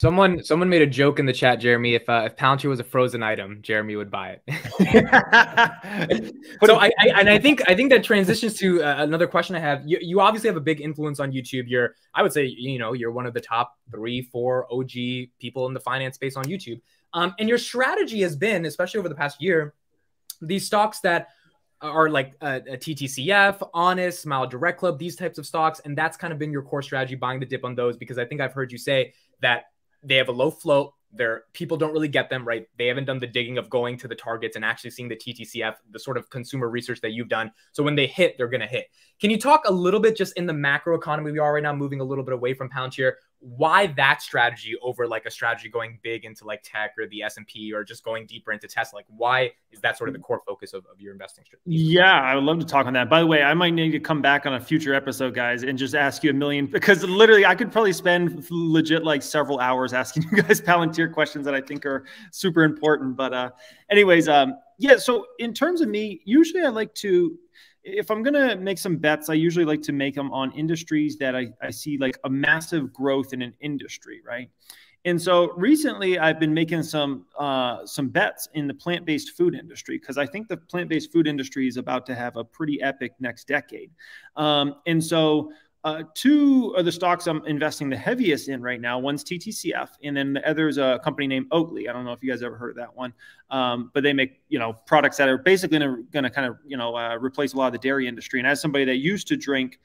Someone made a joke in the chat, Jeremy. If Palantir was a frozen item, Jeremy would buy it. So I think that transitions to another question I have. You obviously have a big influence on YouTube. I would say you're one of the top 3-4 OG people in the finance space on YouTube. And your strategy has been, especially over the past year, these stocks that are like a TTCF, Honest, Smile Direct Club, these types of stocks, and that's kind of been your core strategy, buying the dip on those, because I think I've heard you say that they have a low float. People don't really get them, right? They haven't done the digging of going to the targets and actually seeing the TTCF, the sort of consumer research that you've done. So when they hit, they're going to hit. Can you talk a little bit just in the macro economy we are right now, moving a little bit away from Palantir, why that strategy over like a strategy going big into like tech or the S&P or just going deeper into Tesla? Like, why is that sort of the core focus of your investing strategy? Yeah, I would love to talk on that. By the way, I might need to come back on a future episode, guys, and just ask you a million, because literally I could probably spend legit like several hours asking you guys Palantir questions that I think are super important. But anyways, yeah, so in terms of me, usually I like to, if I'm going to make some bets, I usually like to make them on industries that I see like a massive growth in an industry, right? And so recently I've been making some bets in the plant-based food industry, because I think the plant-based food industry is about to have a pretty epic next decade. And so two of the stocks I'm investing the heaviest in right now, one's TTCF, and then the other's a company named Oatly. I don't know if you guys ever heard of that one, but they make, you know, products that are basically going to kind of, you know, replace a lot of the dairy industry. And as somebody that used to drink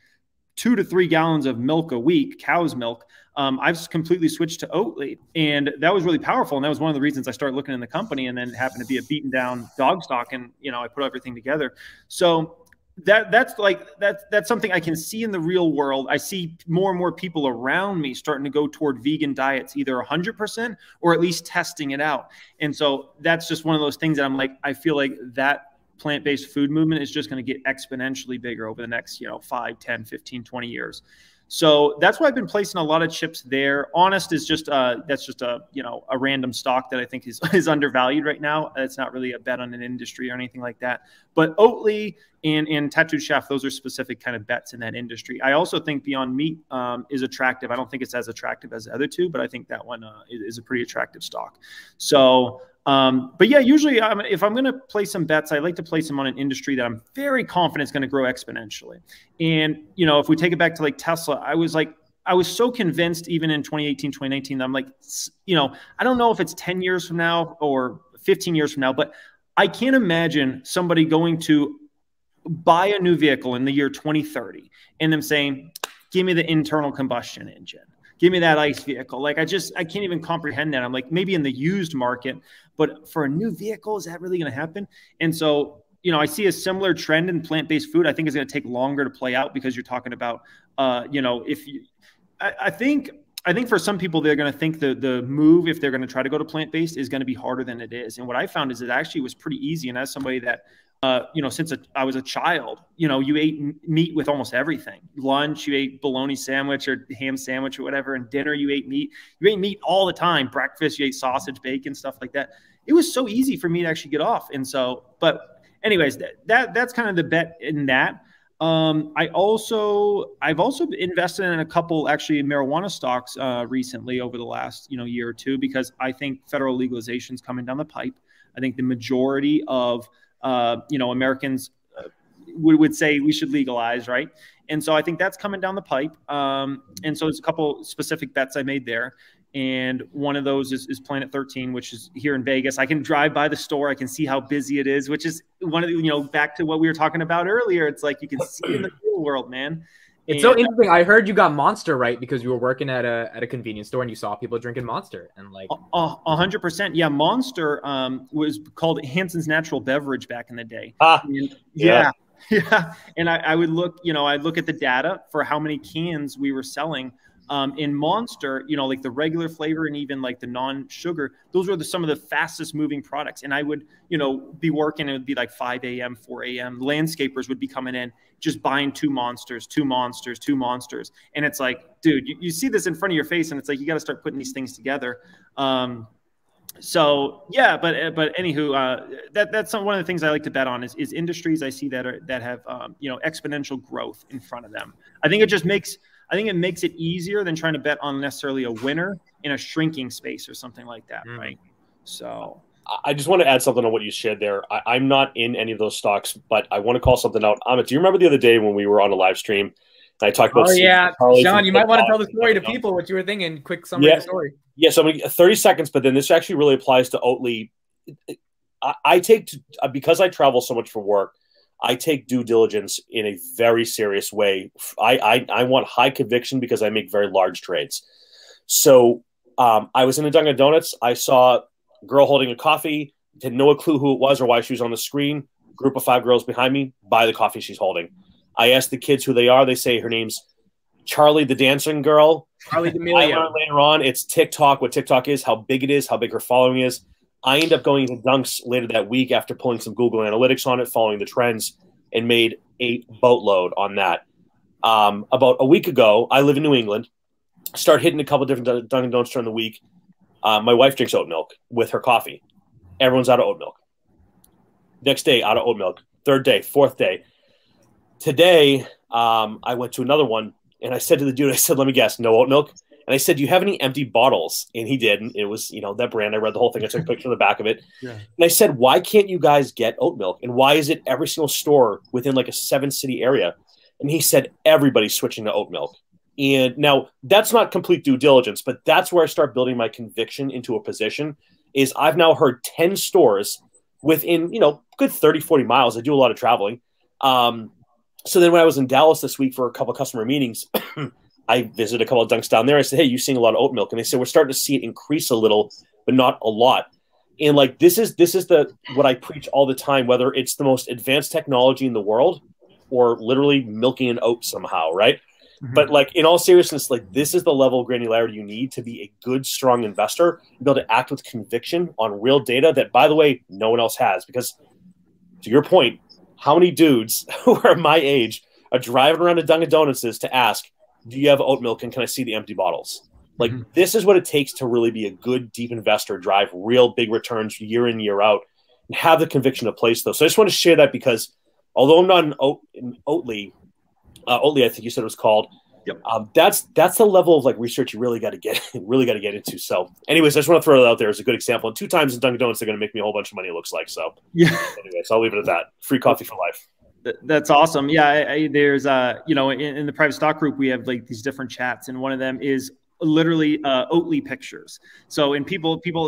2 to 3 gallons of milk a week, cow's milk, I've completely switched to Oatly, and that was really powerful. And that was one of the reasons I started looking in the company, and then happened to be a beaten down dog stock, and, you know, I put everything together. So that's something I can see in the real world. I see more and more people around me starting to go toward vegan diets, either 100% or at least testing it out. And so that's just one of those things that I'm like, I feel like that plant-based food movement is just going to get exponentially bigger over the next, you know, 5, 10, 15, 20 years. So that's why I've been placing a lot of chips there. Honest is just that's just a, you know, a random stock that I think is undervalued right now. It's not really a bet on an industry or anything like that. But Oatly and Tattooed Chef, those are specific kind of bets in that industry. I also think Beyond Meat is attractive. I don't think it's as attractive as the other two, but I think that one is a pretty attractive stock. So. But yeah, usually if I'm going to place some bets, I like to place them on an industry that I'm very confident is going to grow exponentially. And, you know, if we take it back to like Tesla, I was so convinced even in 2018, 2019, that I'm like, you know, I don't know if it's 10 years from now or 15 years from now, but I can't imagine somebody going to buy a new vehicle in the year 2030 and them saying, give me the internal combustion engine. Give me that ICE vehicle. Like, I can't even comprehend that. I'm like, maybe in the used market, but for a new vehicle, is that really going to happen? And so, you know, I see a similar trend in plant-based food. I think it's going to take longer to play out, because you're talking about, you know, I think for some people, they're going to think the move, if they're going to try to go to plant-based, is going to be harder than it is. And what I found is it actually was pretty easy. And as somebody that, you know, since I was a child, you know, you ate meat with almost everything. Lunch, you ate bologna sandwich or ham sandwich or whatever. And dinner, you ate meat. You ate meat all the time. Breakfast, you ate sausage, bacon, stuff like that. It was so easy for me to actually get off. And so, but anyways, that's kind of the bet in that. I've also invested in a couple actually marijuana stocks recently over the last, you know, year or two, because I think federal legalization is coming down the pipe. I think the majority of you know, Americans would say we should legalize, right? And so I think that's coming down the pipe. And so there's a couple specific bets I made there. And one of those is Planet 13, which is here in Vegas. I can drive by the store. I can see how busy it is, which is one of the, you know, back to what we were talking about earlier. It's like, you can see in the real world, man. It's so interesting. I heard you got Monster right because you were working at a convenience store and you saw people drinking Monster, and like 100%. Yeah, Monster was called Hanson's Natural Beverage back in the day. Yeah. And I would look, you know, I look at the data for how many cans we were selling. In Monster, you know, like the regular flavor and even like the non-sugar, those were some of the fastest moving products. And I would, you know, be working. It would be like 5 a.m., 4 a.m. Landscapers would be coming in, just buying 2 Monsters. And it's like, dude, you see this in front of your face, and it's like, you got to start putting these things together. So yeah, but anywho, that's one of the things I like to bet on is industries I see that have, you know, exponential growth in front of them. I think it just makes I think it makes it easier than trying to bet on necessarily a winner in a shrinking space or something like that, right? So I just want to add something on what you shared there. I'm not in any of those stocks, but I want to call something out. Amit, do you remember the other day when we were on a live stream? I talked about Sean, you might want to tell the story to people what you were thinking. Quick summary of the story. Yeah, so I'm gonna, 30 seconds, but then this actually really applies to Oatly. I take because I travel so much for work, I take due diligence in a very serious way. I want high conviction because I make very large trades. So I was in a Dunkin' Donuts. I saw a girl holding a coffee. Had no clue who it was or why she was on the screen. Group of 5 girls behind me buy the coffee she's holding. I asked the kids who they are. They say her name's Charlie, the dancing girl. Charlie Demilia. I learned later on it's TikTok, what TikTok is, how big it is, how big her following is. I end up going to Dunks later that week after pulling some Google Analytics on it, following the trends, and made a boatload on that. About a week ago, I live in New England. Start hitting a couple different Dunkin' Donuts during the week. My wife drinks oat milk with her coffee. Everyone's out of oat milk. Next day, out of oat milk. Third day, fourth day. Today, I went to another one, and I said to the dude, I said, let me guess, no oat milk? And I said, do you have any empty bottles? And he did. And it was, you know, that brand. I read the whole thing. I took a picture of the back of it. Yeah. And I said, why can't you guys get oat milk? And why is it every single store within like a 7-city area? And he said, everybody's switching to oat milk. And now that's not complete due diligence, but that's where I start building my conviction into a position is I've now heard 10 stores within, you know, good 30, 40 miles. I do a lot of traveling. So then when I was in Dallas this week for a couple of customer meetings, I visited a couple of Dunks down there. I said, hey, you're seeing a lot of oat milk. And they said, we're starting to see it increase a little, but not a lot. And like, this is the, what I preach all the time, whether it's the most advanced technology in the world or literally milking an oat somehow. Right. Mm-hmm. But like, in all seriousness, like this is the level of granularity you need to be a good, strong investor, and be able to act with conviction on real data that, by the way, no one else has, because to your point, how many dudes who are my age are driving around to Dunkin' Donuts to ask, do you have oat milk and can I see the empty bottles? Like this is what it takes to really be a good, deep investor, drive real big returns year in, year out, and have the conviction to place those. So I just want to share that because although I'm not an Oatly, Oatly, I think you said it was called. Yep. That's the level of like research you really got to get, into. So anyways, I just want to throw that out there as a good example. And 2 times in Dunkin' Donuts, they're going to make me a whole bunch of money, it looks like. So yeah. Anyways, I'll leave it at that. Free coffee for life. That's awesome. Yeah. There's you know, in the private stock group, we have like these different chats, and one of them is literally Oatly pictures. So and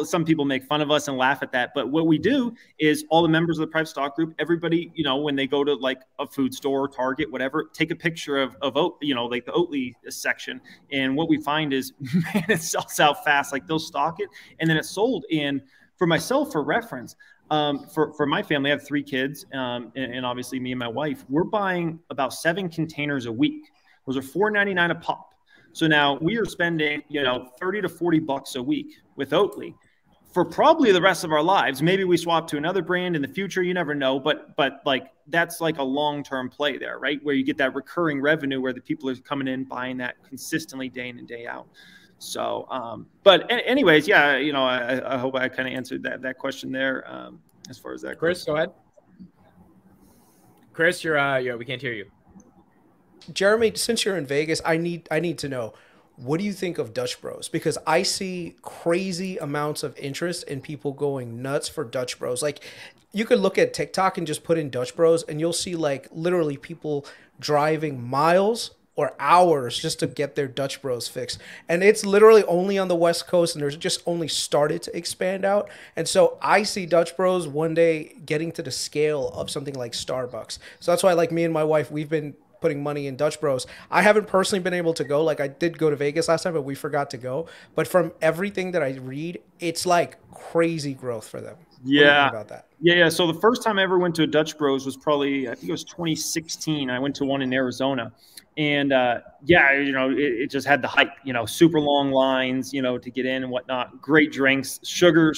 some people make fun of us and laugh at that. But what we do is all the members of the private stock group, everybody, you know, when they go to like a food store, Target, whatever, take a picture of oat, you know, like the Oatly section. And what we find is, man, it sells out fast. Like they'll stock it and then it's sold in. For myself, for reference, for my family, I have 3 kids, and obviously me and my wife, we're buying about 7 containers a week. Those are $4.99 a pop. So now we are spending, you know, $30 to $40 a week with Oatly for probably the rest of our lives. Maybe we swap to another brand in the future. You never know. But like, that's like a long-term play there, right? Where you get that recurring revenue where the people are coming in, buying that consistently day in and day out. So, but anyways, yeah, you know, I hope I kind of answered that question there. As far as that, Chris, go ahead. Chris, you're, we can't hear you. Jeremy, since you're in Vegas, I need to know, what do you think of Dutch Bros? Because I see crazy amounts of interest in people going nuts for Dutch Bros. Like you could look at TikTok and just put in Dutch Bros and you'll see like literally people driving miles or hours just to get their Dutch Bros fixed. And it's literally only on the West Coast, and there's just only started to expand out. And so I see Dutch Bros one day getting to the scale of something like Starbucks. So that's why like me and my wife, we've been putting money in Dutch Bros. I haven't personally been able to go. Like I did go to Vegas last time, but we forgot to go. But from everything that I read, it's like crazy growth for them. Yeah. About that. Yeah. So the first time I ever went to a Dutch Bros was probably, I think it was 2016. I went to one in Arizona, and yeah, you know, it just had the hype, you know, super long lines, you know, to get in and whatnot. Great drinks, sugar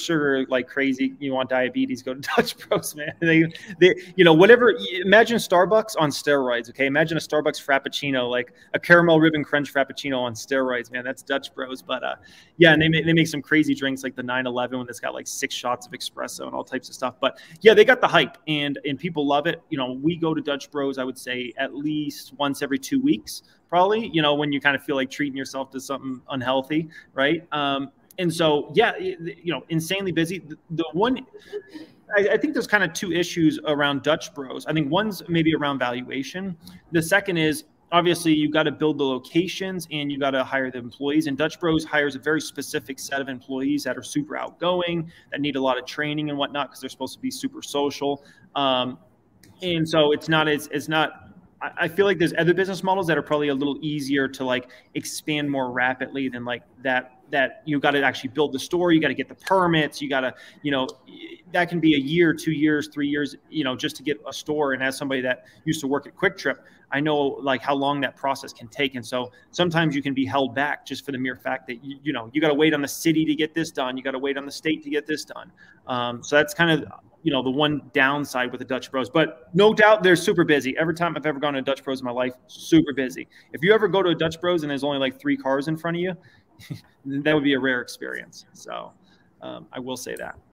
like crazy. You want diabetes, go to Dutch Bros, man. They you know, whatever. Imagine Starbucks on steroids. Okay, imagine a Starbucks Frappuccino, like a caramel ribbon crunch Frappuccino on steroids, man. That's Dutch Bros. But yeah, and they make some crazy drinks like the 911 when it's got like 6 shots of espresso and all types of stuff. But yeah, they got the hype, and people love it. You know, we go to Dutch Bros, I would say at least once every 2 weeks. probably, you know, when you kind of feel like treating yourself to something unhealthy, right? And so, yeah, you know, insanely busy. The one, I think there's kind of two issues around Dutch Bros. I think one's maybe around valuation. The second is, obviously, you've got to build the locations and you've got to hire the employees. And Dutch Bros hires a very specific set of employees that are super outgoing, that need a lot of training and whatnot, because they're supposed to be super social. And so it's not, I feel like there's other business models that are probably a little easier to like expand more rapidly than like that you got to actually build the store. You got to get the permits. You got to, you know, that can be a year, 2 years, 3 years, you know, just to get a store. And as somebody that used to work at Quick Trip, I know like how long that process can take. And so sometimes you can be held back just for the mere fact that, you know, you got to wait on the city to get this done. You got to wait on the state to get this done. So that's kind of, you know, the one downside with the Dutch Bros, but no doubt they're super busy. Every time I've ever gone to a Dutch Bros in my life, super busy. If you ever go to a Dutch Bros and there's only like 3 cars in front of you, that would be a rare experience. So I will say that.